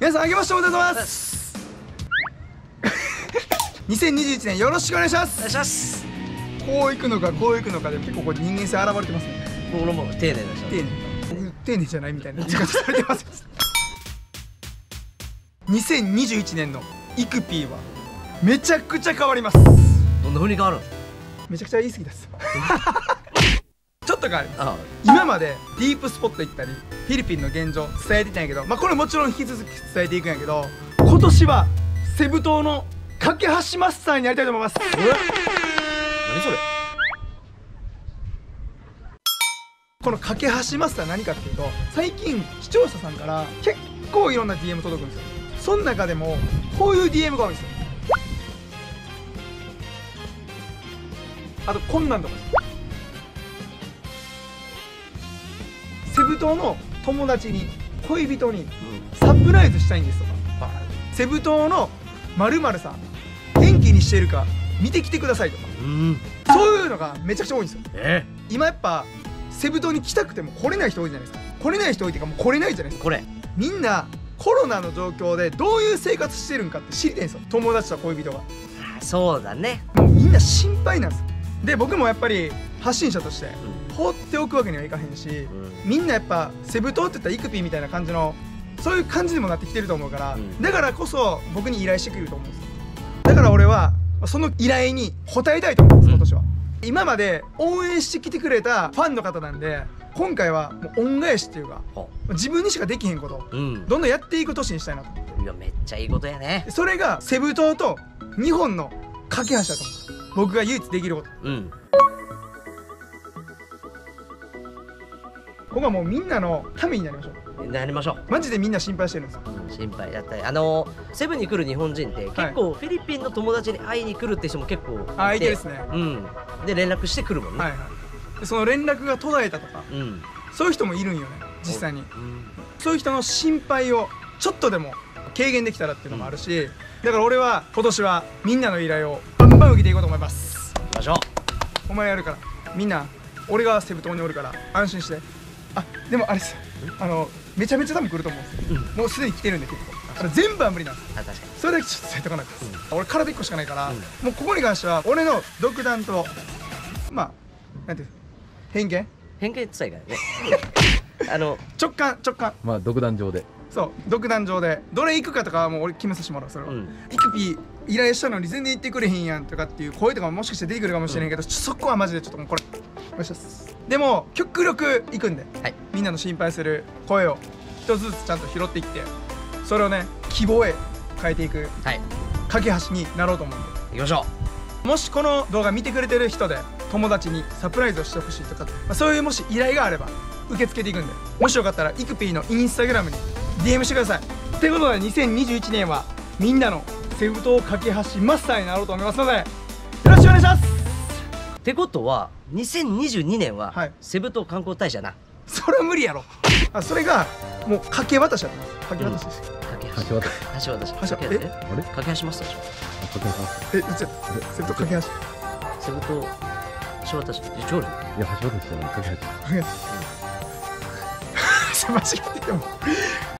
皆さん、あけましておめでとうございます。2021年よろしくお願いします。お願いします。こういくのか、こういくのかで、結構こう人間性現れてますね。俺も丁寧でした。丁寧じゃないみたいな言い方されてます。2021年のイクピーはめちゃくちゃ変わります。どんな風に変わるんですか？めちゃくちゃ言い過ぎです。ちょっと変わる。今までディープスポット行ったり、フィリピンの現状伝えてたんやけど、まあこれもちろん引き続き伝えていくんやけど、今年はセブ島の架け橋マスターになりたいと思います。何それ？この架け橋マスター何かっていうと、最近視聴者さんから結構いろんな DM 届くんですよ。その中でもこういう DM が多いんですよ。あとこんなんとかセブ島の友達に恋人にサプライズしたいんですとか、セブ島の〇〇さん元気にしてるか見てきてくださいとか、そういうのがめちゃくちゃ多いんですよ。今やっぱセブ島に来たくても来れない人多いじゃないですか。来れない人多いっていうか、もう来れないじゃないですか。これみんなコロナの状況でどういう生活してるんかって知りたいんですよ、友達と恋人が。そうだね、もうみんな心配なんですよ。で僕もやっぱり発信者として放っておくわけにはいかへんし、みんなやっぱセブ島っていったらイクピーみたいな感じのそういう感じにもなってきてると思うから、だからこそ僕に依頼してくれると思うんですよ。だから俺はその依頼に応えたいと思うんです、今年は。今まで応援してきてくれたファンの方なんで、今回はもう恩返しっていうか、自分にしかできへんことをどんどんやっていく年にしたいなと思って。いやめっちゃいいことやね。それがセブ島と日本の架け橋だと思う。僕が唯一できること、僕はもうみんなのためになりましょう。なりましょう。マジでみんな心配してるんですよ。心配だったり、セブに来る日本人って結構、フィリピンの友達に会いに来るって人も結構いて、相手ですね、で連絡してくるもんね。その連絡が途絶えたとか、そういう人もいるんよね、実際に。そういう人の心配をちょっとでも軽減できたらっていうのもあるし、だから俺は今年はみんなの依頼を受けていこうと思います。行きましょう。お前やるから、みんな俺がセブ島におるから安心して。あ、でもあれです、めちゃめちゃ多分来ると思うんですよ、もうすでに来てるんで結構全部は無理なんです。確かにそれだけちょっと伝えとかなくて、俺体1個しかないから、もうここに関しては俺の独断と、まあなんていう偏見って言ったらいいかね、直感、まあ独断上で、そう独断上でどれ行くかとかはもう俺決めさせてもらう。それはイクピー依頼したのに全然言ってくれへんやんとかっていう声とかももしかして出てくるかもしれないけど、そこはマジでちょっともうこれお願いします。でも極力行くんで、みんなの心配する声を一つずつちゃんと拾っていって、それをね希望へ変えていく架け橋になろうと思うんで、行きましょう。もしこの動画見てくれてる人で友達にサプライズをしてほしいとか、そういうもし依頼があれば受け付けていくんで、もしよかったらイクピーのインスタグラムに DM してください。ということで2021年はみんなのセブ島架け橋マスターになろうと思いますので、よろしくお願いします。ってことは2022年はセブ島観光大使やな。それは無理やろ。あ、それがもう架け渡しだと思います。架け渡しです。架け渡しえ、あれ架け橋マスターでしょ。え、じゃあセブ島架け橋、セブ島橋渡し、橋ね、いや橋渡しじゃない、架け橋。間違ってても